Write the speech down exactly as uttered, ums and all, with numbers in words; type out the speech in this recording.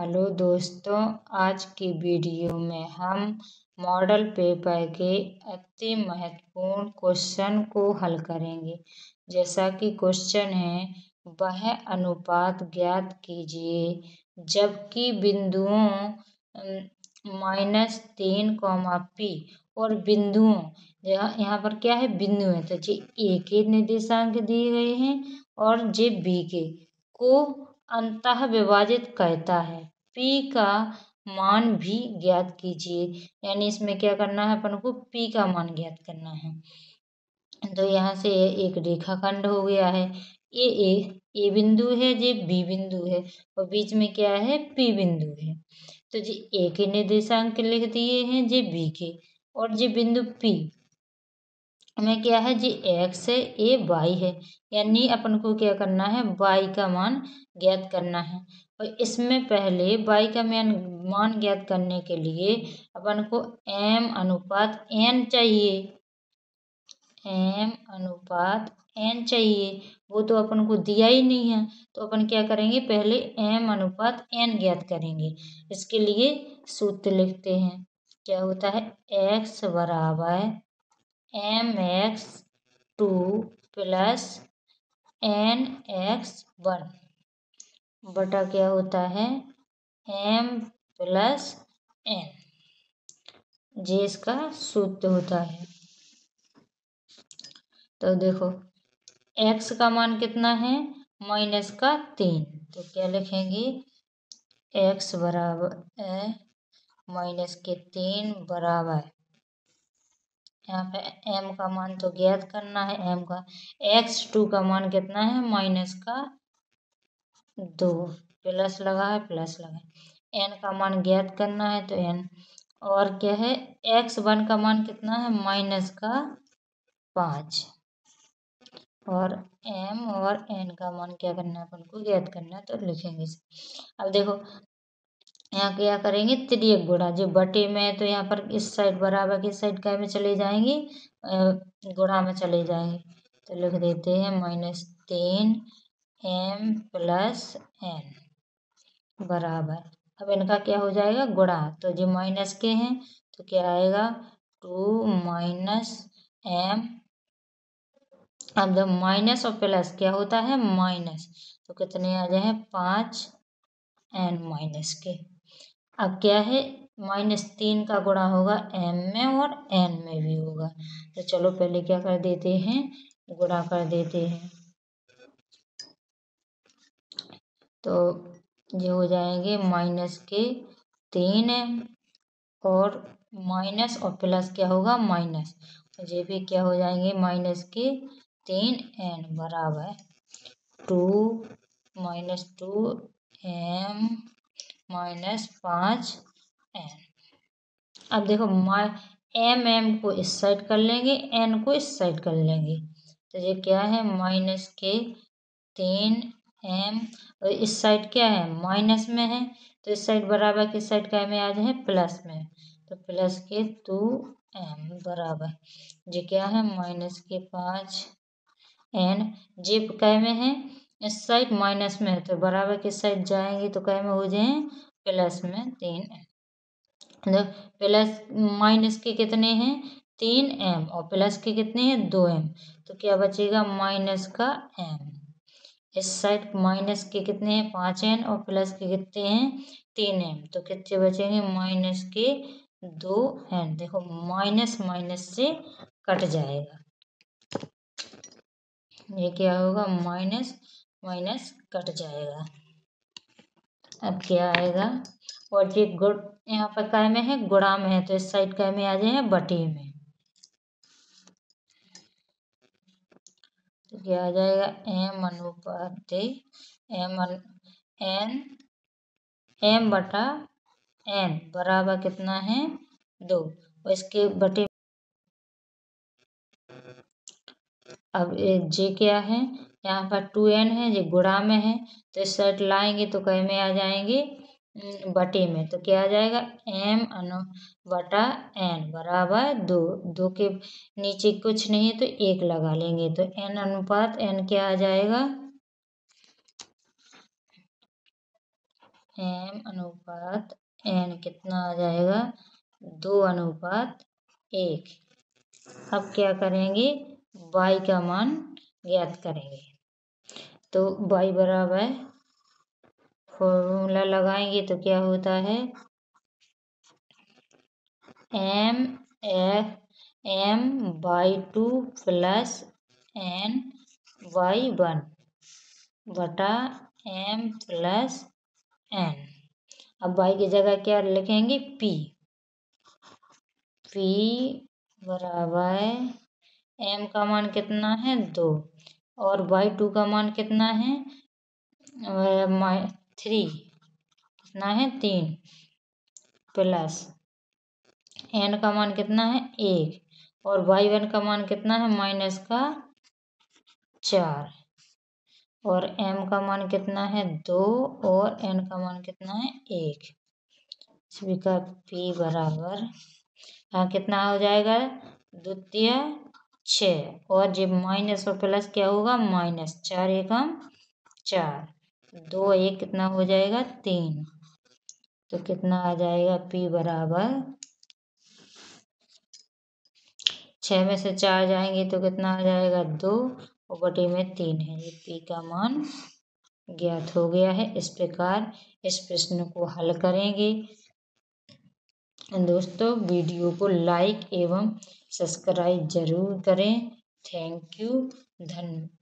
Hello दोस्तों, आज की वीडियो में हम मॉडल पेपर के अति महत्वपूर्ण क्वेश्चन को हल करेंगे। जैसा कि क्वेश्चन है, वह अनुपात ज्ञात कीजिए जबकि बिंदुओं माइनस तीन कॉमा पी और बिंदुओं यहाँ यहाँ पर क्या है, बिंदु है तो जे ए के निर्देशांक दिए गए हैं और जे बी के को अंतः विभाजित करता है। पी का मान भी ज्ञात कीजिए, यानी इसमें क्या करना है, अपन को पी का मान ज्ञात करना है। तो यहाँ से एक रेखाखंड हो गया है, ए ए ए बिंदु है, जे बी बिंदु है और बीच में क्या है, पी बिंदु है। तो जे ए के निर्देशांक लिख दिए हैं, जे बी के, और जे बिंदु पी में क्या है, जे एक्स है, ए वाई है, यानी अपन को क्या करना है, वाई का मान ज्ञात करना है। और इसमें पहले वाई का मान मान ज्ञात करने के लिए अपन को एम अनुपात एन चाहिए, एम अनुपात एन चाहिए, वो तो अपन को दिया ही नहीं है। तो अपन क्या करेंगे, पहले एम अनुपात एन ज्ञात करेंगे। इसके लिए सूत्र लिखते हैं, क्या होता है, एक्स बराबर m x two plus n x one बटा क्या होता है, एम प्लस एन, जे इसका सूत्र होता है। तो देखो एक्स का मान कितना है, माइनस का तीन, तो क्या लिखेंगे, एक्स बराबर है माइनस के तीन बराबर, यहाँ पे एम का मान तो ज्ञात करना है, एम का एक्स टू का मान कितना है, माइनस का दो, प्लस लगा है प्लस लगा है, एन का मान ज्ञात करना है तो एन, और क्या है, एक्स वन का मान कितना है, माइनस का पाँच, और एम और एन का मान क्या करना है, अपन को ज्ञात करना है, तो लिखेंगे। अब देखो यहाँ क्या करेंगे, त्रिक गुणा, जो बटे में है तो यहाँ पर इस साइड बराबर की साइड का में चले जाएंगे, गुणा में चले जाएंगे, तो लिख देते हैं माइनस तीन एम प्लस एन बराबर। अब इनका क्या हो जाएगा, गुणा, तो जो माइनस के हैं तो क्या आएगा, टू माइनस एम। अब जब माइनस और प्लस क्या होता है, माइनस, तो कितने आ जाए, पाँच एन माइनस के। अब क्या है, माइनस तीन का गुणा होगा एम में और एन में भी होगा, तो चलो पहले क्या कर देते हैं, गुणा कर देते हैं, तो ये हो जाएंगे माइनस के तीन एम और माइनस और प्लस क्या होगा, माइनस, ये भी क्या हो जाएंगे माइनस के तीन एन बराबर two minus two m minus पाँच एन। अब देखो माइ एम एम को इस साइड कर लेंगे, एन को इस साइड कर लेंगे, तो ये क्या है, माइनस के तीन एम, और इस साइड क्या है, माइनस में है तो इस साइड बराबर की साइड का में आ जाए प्लस में, तो प्लस के टू एम बराबर, जो क्या है, माइनस के पाँच एन, जेब का में है इस साइड माइनस में है तो बराबर के साइड जाएंगे तो कै में हो जाए प्लस में तीन एम। तो प्लस माइनस के कितने हैं, तीन एम, और प्लस के कितने हैं, दो एम, तो क्या बचेगा, माइनस का एम। इस साइड माइनस के कितने हैं, पाँच एन, और प्लस के कितने हैं, तीन एम, तो कितने बचेंगे, माइनस के दो एन। देखो माइनस माइनस से कट जाएगा, ये क्या होगा, माइनस माइनस कट जाएगा। अब क्या आएगा, और ये गुड़ यहाँ पर काय में है, गुणा में है तो इस साइड काय में आ जाए बटे में, तो क्या आ जाएगा, एम अनुपात एम एन एम बटा एन बराबर कितना है, दो, और इसके बटे। अब जे क्या है, यहाँ पर टू एन है, जो गुणा में है तो इस साइड लाएंगे तो कै में आ जाएंगे बटे में, तो क्या आ जाएगा, एम अनु बटा एन बराबर दो, दो के नीचे कुछ नहीं है तो एक लगा लेंगे, तो एन अनुपात एन क्या आ जाएगा, एम अनुपात एन कितना आ जाएगा, दो अनुपात एक। अब क्या करेंगे, y का मान ज्ञात करेंगे। तो y बराबर फॉर्मूला लगाएंगे तो क्या होता है, m f m by two plus n y one बटा एम प्लस एन। अब बाई की जगह क्या लिखेंगे, पी। पी बराबर एम का मान कितना है, दो, और बाई टू का मान कितना है, थ्री, कितना है, तीन, प्लस एन का मान कितना है, एक, और वाई वन का मान कितना है, माइनस का चार, और एम का मान कितना है, दो, और एन का मान कितना है, एक। सभी का पी बराबर यहाँ कितना हो जाएगा, द्वितीय छः, और जब माइनस और प्लस क्या होगा, माइनस, चार एकम चार, दो एक कितना हो जाएगा, तीन। तो कितना आ जाएगा, पी बराबर छः में से चार जाएंगे तो कितना आ जाएगा, दो, और बटे में तीन है। ये पी का मान ज्ञात हो गया है। इस प्रकार इस प्रश्न को हल करेंगे। दोस्तों, वीडियो को लाइक एवं सब्सक्राइब जरूर करें। थैंक यू, धन्यवाद।